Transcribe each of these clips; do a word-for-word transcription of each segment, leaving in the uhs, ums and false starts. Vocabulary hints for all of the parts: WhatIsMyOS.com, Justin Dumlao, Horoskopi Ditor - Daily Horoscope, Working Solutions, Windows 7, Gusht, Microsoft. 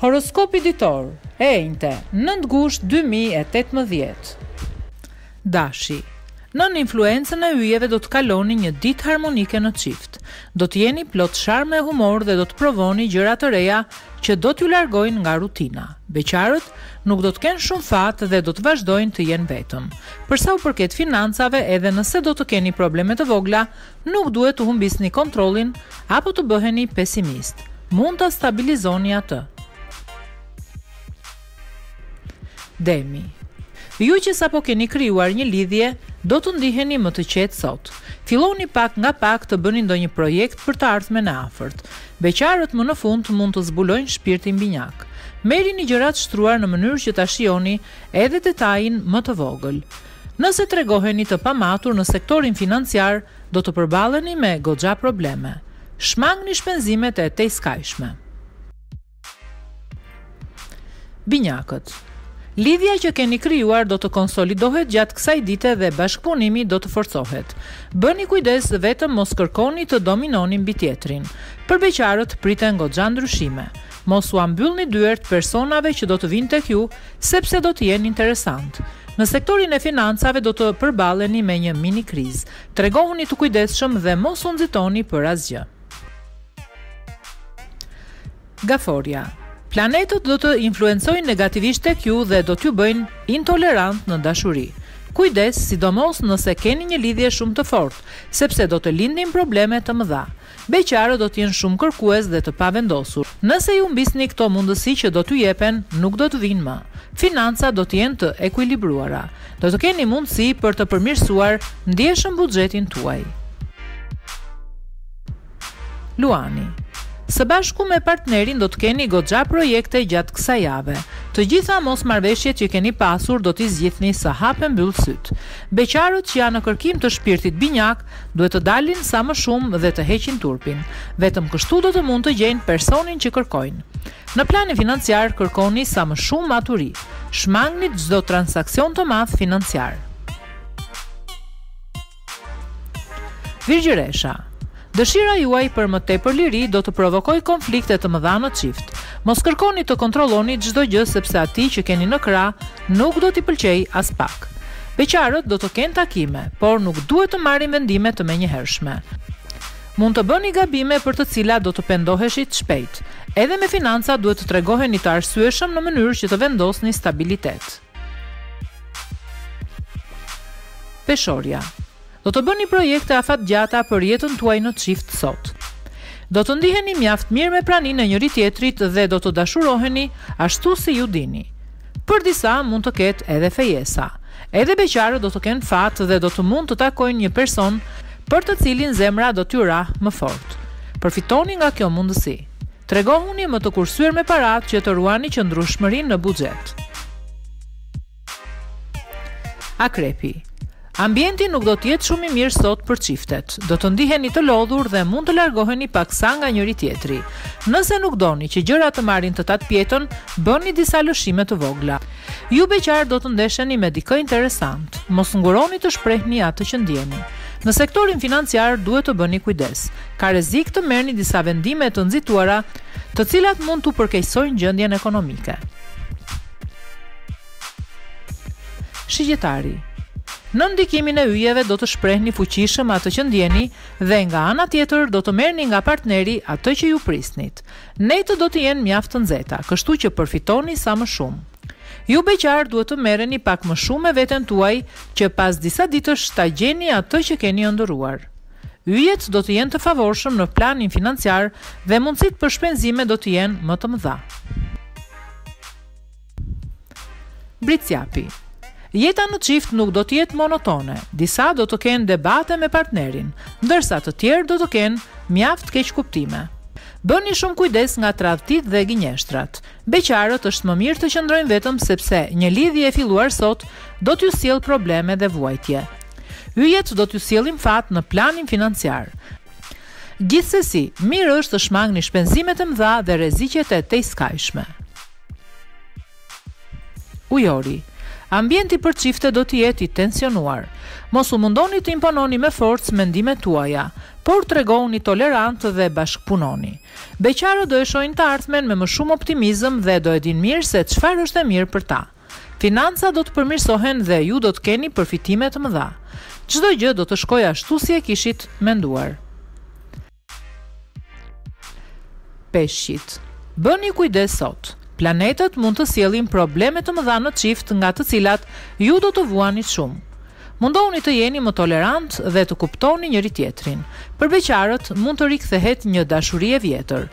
Horoskopi ditor, e inte, nëntë gusht dy mijë e tetëmbëdhjetë. Dashi. Nën influencën e yjeve do të kaloni një ditë harmonike në çift. Do të jeni plot sharm e humor dhe do të provoni gjëra të reja që do t'ju largojnë nga rutina. Beqarët nuk do të kenë shumë fat dhe do të vazhdojnë të jenë vetëm. Për sa u përket financave, edhe nëse do të keni probleme të vogla, nuk duhet të humbisni kontrollin apo të bëheni pesimist. Mund ta stabilizoni atë. Demi. Ju që sapo keni krijuar një lidhje, do të ndiheni më të qetë sot. Filloni pak nga pak të bëni ndonjë projekt për të ardhmen e afërt. Beqarët më në fund mund të zbulojnë shpirtin binjak. Merrini gjërat shtruar në mënyrë që ta shihoni edhe detajin më të vogël. Nëse tregoheni të pamatur në sektorin financiar, do të përballeni me goxha probleme. Shmangni shpenzimet e tejskajshme. Binjakët. Lidhja që keni krijuar do të konsolidohet gjatë kësaj dite dhe bashkëpunimi do të forcohet. Bëni kujdes vetëm mos kërkoni të dominoni mbi tjetrin. Për beqarët priten goxha ndryshime. Mos u ambyllni dyert personave që do të vinë tek ju, sepse do të jenë interesant. Në sektorin e financave do të përballeni me një mini krizë. Tregohuni të kujdesshëm dhe mos u nxitoni për asgjë. Gaforja. Planetët do të influencojnë negativisht tek ju dhe do t'ju bëjnë intolerant në dashuri. Kujdes, sidomos nëse keni një lidhje shumë të fortë, sepse do të lindin probleme të mëdha. Beqarët do të jenë shumë kërkues dhe të pavendosur. Nëse ju mbisni këto mundësi që do t'ju jepen, nuk do të vinë më. Financa do të jenë të ekuilibruara. Do të keni mundësi për të përmirësuar ndjeshëm buxhetin tuaj. Luani. Së bashku me partnerin do të keni goxha projekte gjatë kësaj jave. Të gjitha mos marrëveshjet që keni pasur do t'i zgjidhni së hapen mbyll syt. Beqarët që janë në kërkim të shpirtit binjak duhet të dalin sa më shumë dhe të heqin turpin. Vetëm kështu do të mund të gjejnë personin që kërkojnë. Në planin financiar kërkoni sa më shumë maturi. Shmangni çdo transaksion të madh financiar. Virgjëresha. Dëshira juaj për më tepër liri do të provokojë konflikte të mëdha në çift. Mos kërkoni të kontrolloni çdo gjë sepse atij që keni në krah nuk do t'i pëlqejë as pak. Beqarët do të kenë takime, por nuk duhet të marrin vendime të menjëhershme. Mund të bëni gabime për të cilat do të pendoheshit shpejt. Edhe me financa duhet të tregoheni të arsyeshëm në mënyrë që të vendosni stabilitet. Peshorja. Do të bëni projekte afatgjata për jetën tuaj në çift sot. Do të ndiheni mjaft mirë me praninë e njëri tjetrit dhe do të dashuroheni ashtu si ju dini. Për disa mund të ketë edhe fejesa. Edhe beqarët do të kenë fat dhe do të mund të takojnë një person për të cilin zemra do t'ju rah më fort. Përfitoni nga kjo mundësi. Tregohuni më të kursyer me parat që të ruani qëndrueshmërinë në buxhet. Akrepi. Ambienti nuk do të jetë shumë i mirë sot për çiftet. Do të ndiheni të lodhur dhe mund të largoheni paksa nga njëri tjetri. Nëse nuk doni që gjërat të marrin të tat pjetën, bëni disa lëshime të vogla. Ju beqar do të ndesheni me dikë interesant. Mos nguroni të shprehni atë që ndjeni. Në sektorin financiar duhet të bëni kujdes. Ka rrezik të merrni disa vendime të nxituara, të cilat mund t'u përkeqësojnë gjendjen ekonomike. Shigjtari. Në ndikimin e yjeve do të shprehni fuqishëm atë që ndjeni dhe nga ana tjetër do të merrni nga partneri atë që ju prisnit. Nejtë do të jenë mjaft të nxehta, kështu që përfitoni sa më shumë. Ju beqar duhet të merreni pak më shumë me veten tuaj që pas disa ditësh ta gjeni atë që keni ëndërruar. Yjet do të jenë të favorshëm në planin financiar dhe mundësitë për shpenzime do të jenë më të mëdha. Bricjapi. Jeta në çift nuk do të jetë monotone. Disa do të kenë debate me partnerin, ndërsa të tjerë do të kenë mjaft keqkuptime. Bëni shumë kujdes nga tradhtit dhe gënjeshtrat. Beqarët është më mirë të qëndrojnë vetëm sepse një lidhje e filluar sot do t'ju sjellë probleme dhe vuajtje. Yjet do t'ju sjellin fat në planin financiar. Gjithsesi, mirë është të shmangni shpenzimet e mëdha dhe rreziqet e tejskajshme. Ujori. Ambienti për çifte do të jetë i tensionuar. Mos u mundoni të impononi me forcë mendimet tuaja, por tregoni tolerancë dhe bashkëpunoni. Beqarët do e shohin të ardhmen me më shumë optimizëm dhe do e dinë mirë se çfarë është e mirë për ta. Financa do të përmirësohen dhe ju do të keni përfitime të mëdha. Çdo gjë do të shkojë ashtu si e kishit menduar. Peshqit. Bëni kujdes sot. Planetet mund të sjellin probleme të mëdha në çift nga të cilat ju do të vuani shumë. Mundohuni të jeni më tolerant dhe të kuptoni njëri tjetrin. Për beqarët mund të rikthehet një dashuri e vjetër.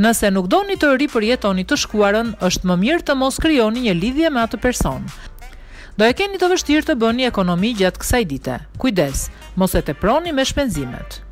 Nëse nuk doni të ripërjetoni të shkuarën, është më mirë të mos krijoni një lidhje me atë person. Do e keni të vështirë të bëni ekonomi gjatë kësaj dite. Kujdes, mos e teproni me shpenzimet.